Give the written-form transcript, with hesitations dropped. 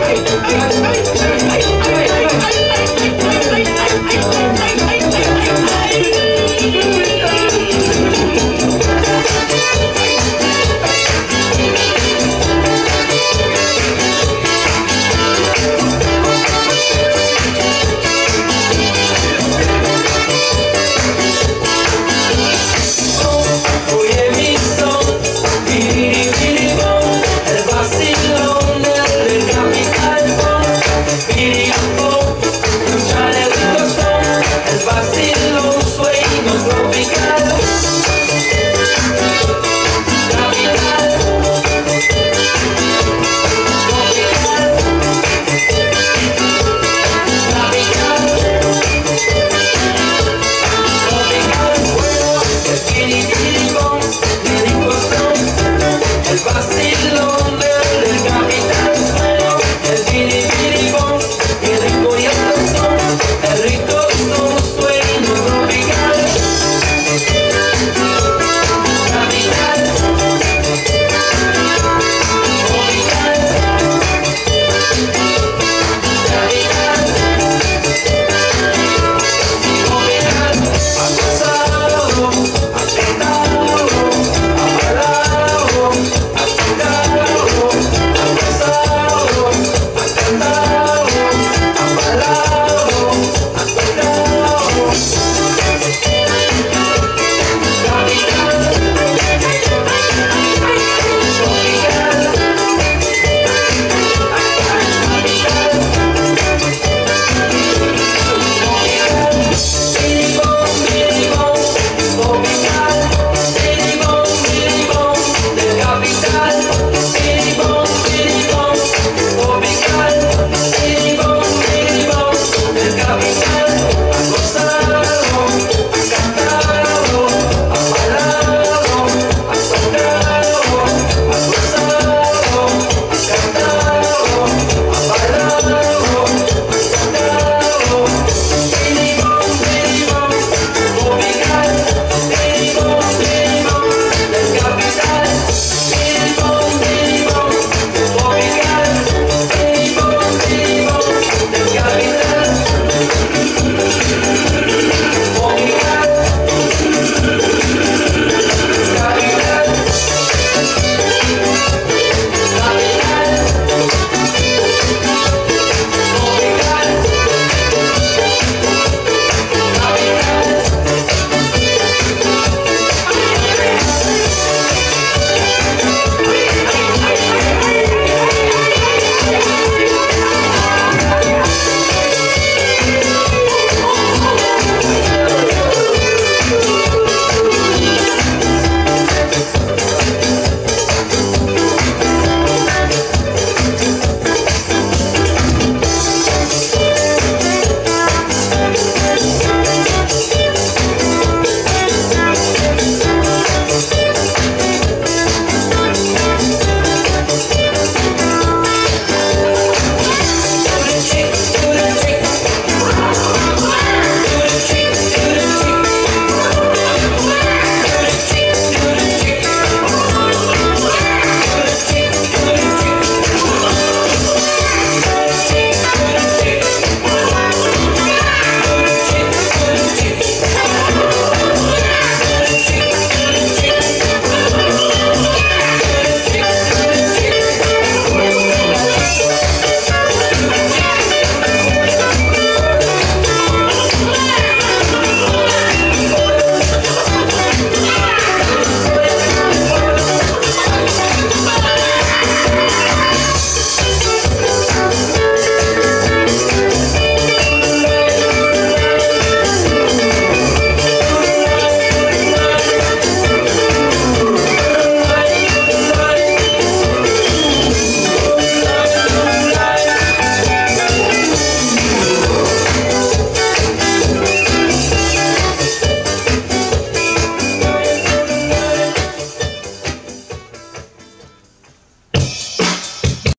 hey, hey, hey, hey.